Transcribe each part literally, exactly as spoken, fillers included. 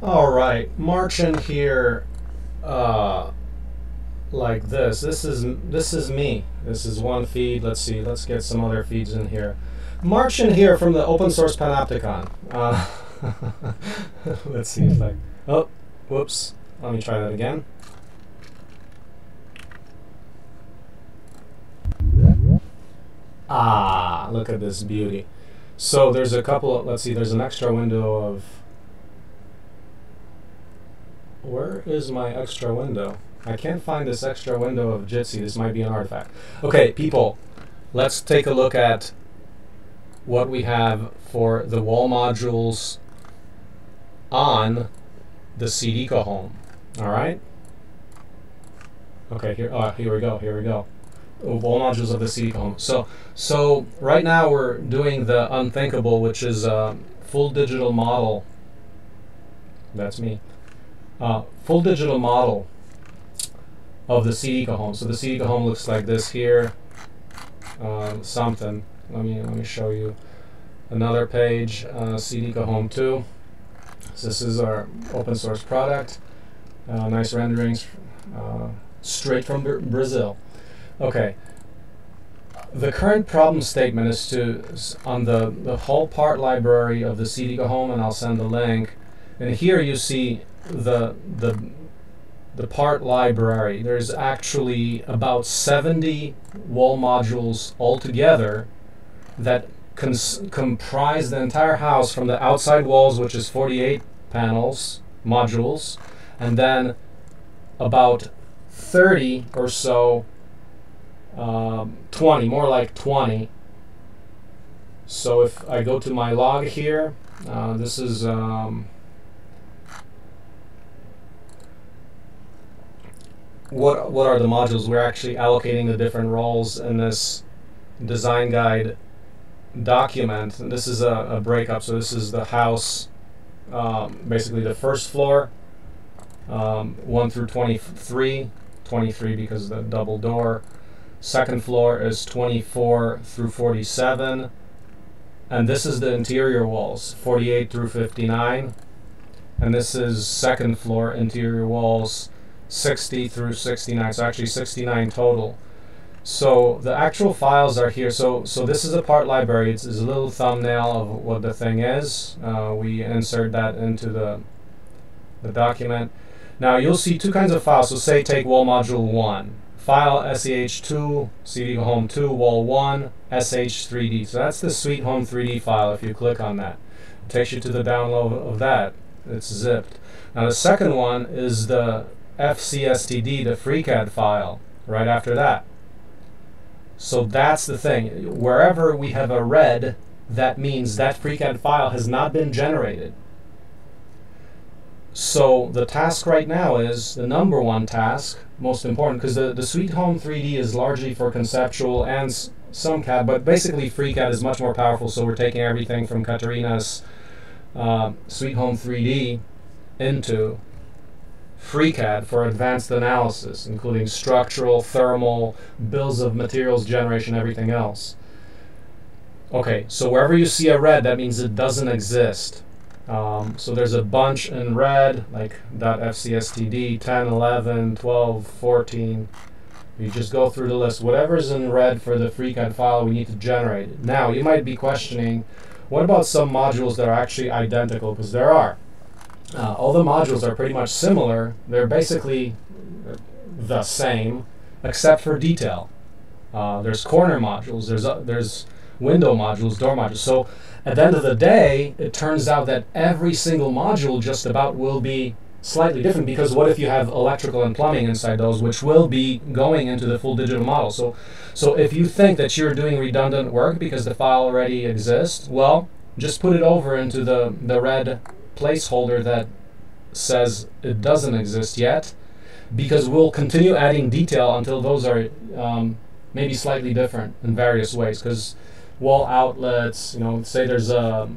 All right, march in here uh, like this. This is this is me. This is one feed. Let's see. Let's get some other feeds in here. March in here from the open source Panopticon. Uh, let's see if I. Oh, whoops. Let me try that again. Ah, look at this beauty. So there's a couple of, let's see, there's an extra window of, where is my extra window? I can't find this extra window of Jitsi. This might be an artifact. Okay, people, let's take a look at what we have for the wall modules on the Seed Eco-Home. All right? Okay, here, oh, here we go, here we go. Wall modules of the Seed Eco-Home. So, so right now we're doing the unthinkable, which is a full digital model. That's me. Uh, full digital model of the Seed Eco-Home. So the Seed Eco-Home looks like this here. Uh, something. Let me let me show you another page. Uh, Seed Eco-Home two. So this is our open source product. Uh, nice renderings, uh, straight from Br Brazil. Okay, the current problem statement is to on the, the whole part library of the Seed Eco-Home, and I'll send the link. And here you see the the the part library. There's actually about seventy wall modules altogether that cons comprise the entire house, from the outside walls, which is forty-eight panels, modules, and then about thirty or so. Um, twenty, more like twenty. So if I go to my log here, uh, this is um, what what are the modules we're actually allocating the different roles in this design guide document. And this is a, a breakup. So this is the house, um, basically the first floor, um, one through twenty-three, twenty-three because the double door. Second floor is twenty-four through forty-seven, and this is the interior walls, forty-eight through fifty-nine, and this is second floor interior walls, sixty through sixty-nine, so actually sixty-nine total. So the actual files are here. So so this is a part library. It's, it's a little thumbnail of what the thing is. Uh, we insert that into the, the document. Now you'll see two kinds of files. So say take wall module one. File S E H two, Seed Eco-Home two, Wall one, S H three D. So that's the Sweet Home three D file. If you click on that, it takes you to the download of that. It's zipped. Now the second one is the F C S T D, the FreeCAD file, right after that. So that's the thing. Wherever we have a red, that means that FreeCAD file has not been generated. So the task right now is the number one task, most important, because the, the Sweet Home three D is largely for conceptual and s some C A D, but basically FreeCAD is much more powerful, so we're taking everything from Katerina's uh, Sweet Home three D into FreeCAD for advanced analysis, including structural, thermal, bills of materials generation, everything else. Okay, so wherever you see a red, that means it doesn't exist. Um, so there's a bunch in red, like .fcstd, ten, eleven, twelve, fourteen. You just go through the list. Whatever's in red for the FreeCAD file, we need to generate it. Now, you might be questioning, what about some modules that are actually identical? Because there are. Uh, all the modules are pretty much similar. They're basically the same, except for detail. Uh, there's corner modules. There's uh, there's window modules, door modules. So at the end of the day, it turns out that every single module just about will be slightly different, because what if you have electrical and plumbing inside those, which will be going into the full digital model. So, so if you think that you're doing redundant work because the file already exists, well, just put it over into the, the red placeholder that says it doesn't exist yet, because we'll continue adding detail until those are um, maybe slightly different in various ways. Because wall outlets, you know, say there's a,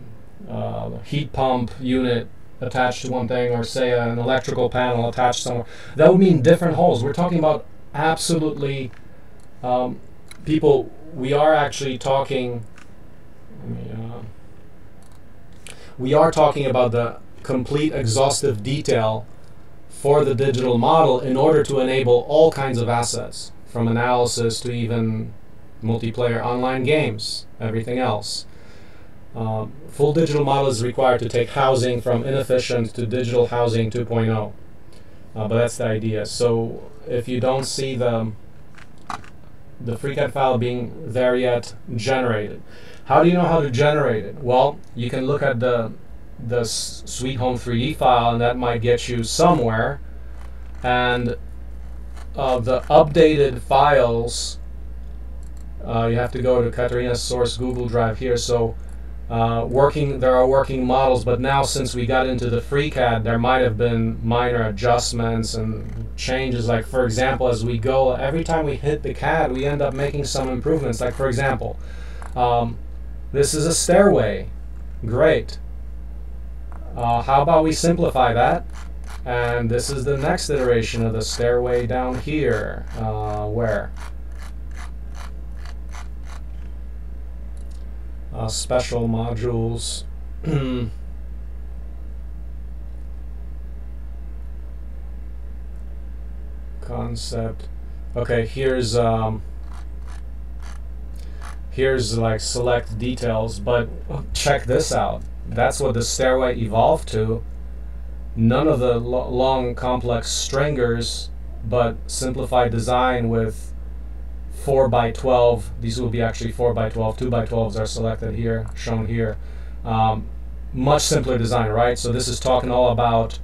a heat pump unit attached to one thing, or say an electrical panel attached somewhere. That would mean different holes. We're talking about absolutely, um, people, we are actually talking, let me, uh, we are talking about the complete exhaustive detail for the digital model in order to enable all kinds of assets, from analysis to even multiplayer online games, everything else. Um, full digital model is required to take housing from inefficient to digital housing two point oh. Uh, but that's the idea. So if you don't see the, the FreeCAD file being there yet, generated. How do you know how to generate it? Well, you can look at the, the Sweet Home three D file, and that might get you somewhere. And uh, the updated files, uh, you have to go to Katerina's source Google Drive here. So Uh, working, there are working models, but now since we got into the FreeCAD, there might have been minor adjustments and changes. Like, for example, as we go, every time we hit the C A D, we end up making some improvements. Like, for example, um, this is a stairway. Great. Uh, how about we simplify that? And this is the next iteration of the stairway down here. Uh, where? Uh, special modules. Concept. Okay, here's um, here's like select details, but check this out. That's what the stairway evolved to. None of the lo long complex stringers, but simplified design with four by twelve, these will be actually four by twelve, two by twelves are selected here, shown here. Um, much simpler design, right? So this is talking all about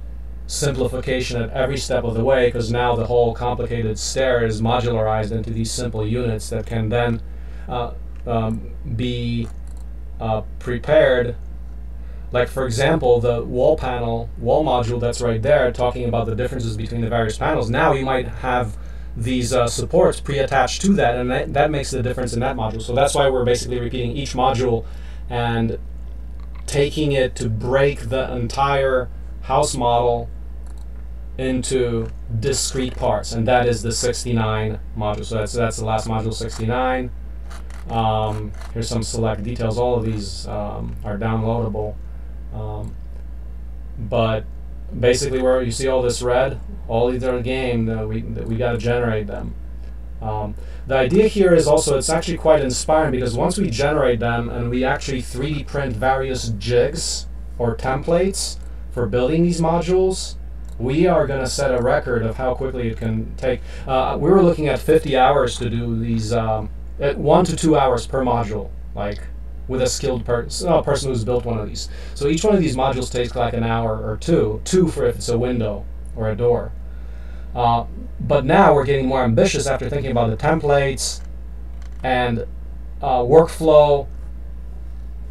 simplification at every step of the way, because now the whole complicated stair is modularized into these simple units that can then uh, um, be uh, prepared. Like, for example, the wall panel, wall module that's right there, talking about the differences between the various panels. Now you might have these uh, supports pre-attached to that, and that, that makes the difference in that module. So that's why we're basically repeating each module and taking it to break the entire house model into discrete parts, and that is the sixty-nine module. So that's, that's the last module, sixty-nine. Um, here's some select details. All of these um, are downloadable. Um, but basically, where you see all this red, all these are in the game that we that we got to generate them. Um, the idea here is also it's actually quite inspiring, because once we generate them and we actually three D print various jigs or templates for building these modules, we are going to set a record of how quickly it can take. Uh, we were looking at fifty hours to do these, um, at one to two hours per module, like with a skilled person, a person who's built one of these. So each one of these modules takes like an hour or two, two for if it's a window or a door. Uh, but now we're getting more ambitious after thinking about the templates and uh, workflow,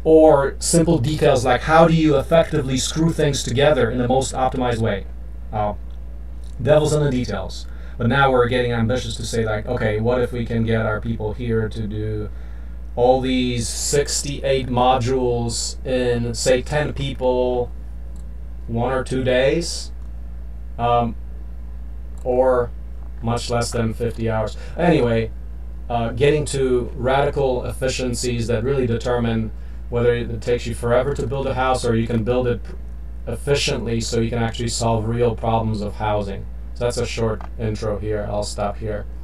or simple details like how do you effectively screw things together in the most optimized way. Uh, devil's in the details. But now we're getting ambitious to say, like, okay, what if we can get our people here to do all these sixty-eight modules in, say, ten people, one or two days, um, or much less than fifty hours. Anyway, uh, getting to radical efficiencies that really determine whether it takes you forever to build a house or you can build it efficiently so you can actually solve real problems of housing. So that's a short intro here. I'll stop here.